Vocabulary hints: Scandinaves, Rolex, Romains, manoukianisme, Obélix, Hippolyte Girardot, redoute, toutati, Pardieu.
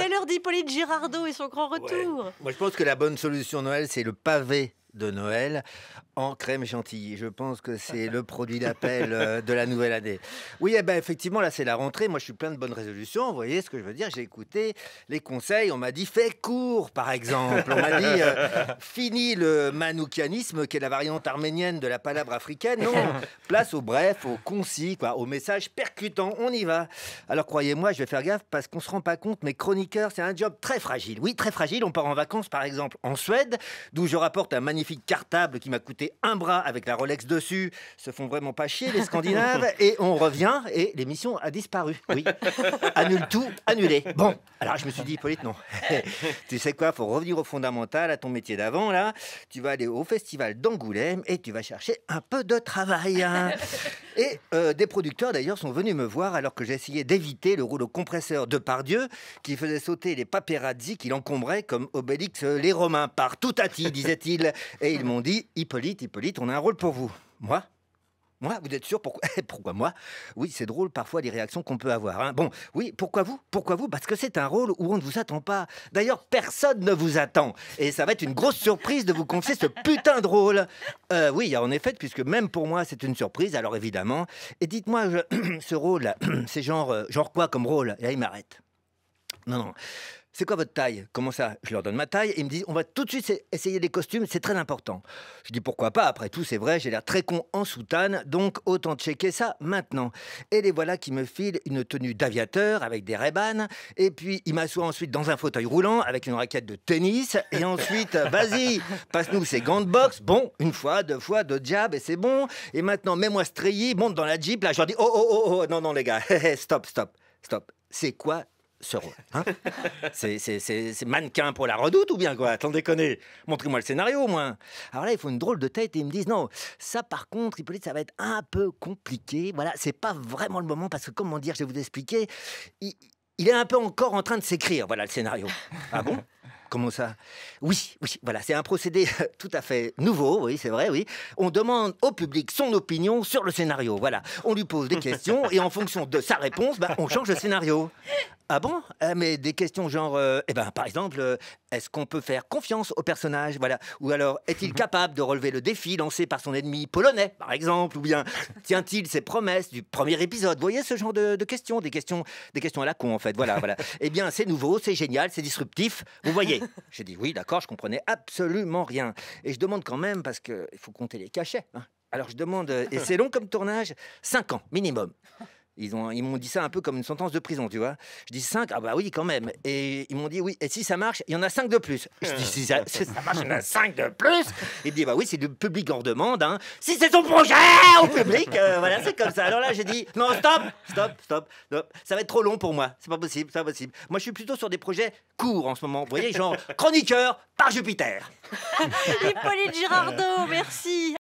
C'est l'heure d'Hippolyte Girardot et son grand retour. Ouais. Moi, je pense que la bonne solution Noël, c'est le pavé de Noël en crème chantilly. Je pense que c'est le produit d'appel de la nouvelle année. Oui, eh ben, effectivement, là, c'est la rentrée. Moi, je suis plein de bonnes résolutions. Vous voyez ce que je veux dire? J'ai écouté les conseils. On m'a dit « fais court », par exemple. On m'a dit « fini le manoukianisme », qui est la variante arménienne de la palabre africaine. Non, place au bref, au concis, quoi, au message percutant. On y va. Alors, croyez-moi, je vais faire gaffe parce qu'on ne se rend pas compte, mais chroniqueur, c'est un job très fragile. Oui, très fragile. On part en vacances, par exemple, en Suède, d'où je rapporte un magnifique cartable qui m'a coûté un bras avec la Rolex dessus. Se font vraiment pas chier les Scandinaves. Et on revient et l'émission a disparu. Oui, annule tout, annulé. Bon, alors je me suis dit, Hippolyte, non. Tu sais quoi, faut revenir au fondamental, à ton métier d'avant là. Tu vas aller au festival d'Angoulême et tu vas chercher un peu de travail. Hein. Et des producteurs d'ailleurs sont venus me voir alors que j'essayais d'éviter le rouleau compresseur de Pardieu qui faisait sauter les paparazzi qui l'encombraient comme Obélix les Romains. Par toutati, disait-il. Et ils m'ont dit, Hippolyte, on a un rôle pour vous. Moi ? Moi ? Vous êtes sûr ? Pourquoi moi ? Oui, c'est drôle parfois les réactions qu'on peut avoir. Hein. Bon, oui, pourquoi vous ? Pourquoi vous ? Parce que c'est un rôle où on ne vous attend pas. D'ailleurs, personne ne vous attend. Et ça va être une grosse surprise de vous confier ce putain de rôle. Oui, en effet, puisque même pour moi, c'est une surprise, alors évidemment. Et dites-moi, ce rôle, c'est genre quoi comme rôle ? Et là, il m'arrête. Non. C'est quoi votre taille? Comment ça? Je leur donne ma taille et ils me disent on va tout de suite essayer des costumes, c'est très important. Je dis pourquoi pas, après tout c'est vrai, j'ai l'air très con en soutane, donc autant checker ça maintenant. Et les voilà qui me filent une tenue d'aviateur avec des Ray-Ban et puis ils m'assoient ensuite dans un fauteuil roulant avec une raquette de tennis et ensuite vas-y, passe-nous ces gants de boxe, bon, une fois, deux fois, deux jabs et c'est bon. Et maintenant mets-moi ce treillis, monte dans la Jeep, là je leur dis oh, non les gars, stop, c'est quoi ce rôle, hein? C'est mannequin pour la redoute ou bien quoi? Attends, déconner. Montrez-moi le scénario au moins. Alors là, il faut une drôle de tête et ils me disent non, ça par contre, Hippolyte, ça va être un peu compliqué. Voilà, c'est pas vraiment le moment parce que, comment dire, je vais vous expliquer, il est un peu encore en train de s'écrire, voilà le scénario. Ah bon? Comment ça? Oui, voilà, c'est un procédé tout à fait nouveau, oui, c'est vrai, oui. On demande au public son opinion sur le scénario, voilà. On lui pose des questions et en fonction de sa réponse, bah, on change le scénario. Ah bon? Mais des questions genre, par exemple, est-ce qu'on peut faire confiance au personnage? Voilà. Ou alors, est-il capable de relever le défi lancé par son ennemi polonais, par exemple? Ou bien, tient-il ses promesses du premier épisode? Vous voyez ce genre de questions, des questions à la con, en fait, voilà. Eh bien, c'est nouveau, c'est génial, c'est disruptif, vous voyez. J'ai dit oui, d'accord, je comprenais absolument rien. Et je demande quand même, parce qu'il faut compter les cachets. Hein. Alors je demande, et c'est long comme tournage, 5 ans minimum. Ils m'ont dit ça un peu comme une sentence de prison, tu vois. Je dis 5, ah bah oui, quand même. Et ils m'ont dit oui, et si ça marche, il y en a 5 de plus. Je dis si ça marche, il y en a 5 de plus. Ils me disent bah oui, c'est le public en demande. Hein. Si c'est son projet au public, voilà, c'est comme ça. Alors là, j'ai dit non, stop. Ça va être trop long pour moi. C'est pas possible, c'est pas possible. Moi, je suis plutôt sur des projets courts en ce moment. Vous voyez, genre chroniqueur par Jupiter. Hippolyte Girardot, merci.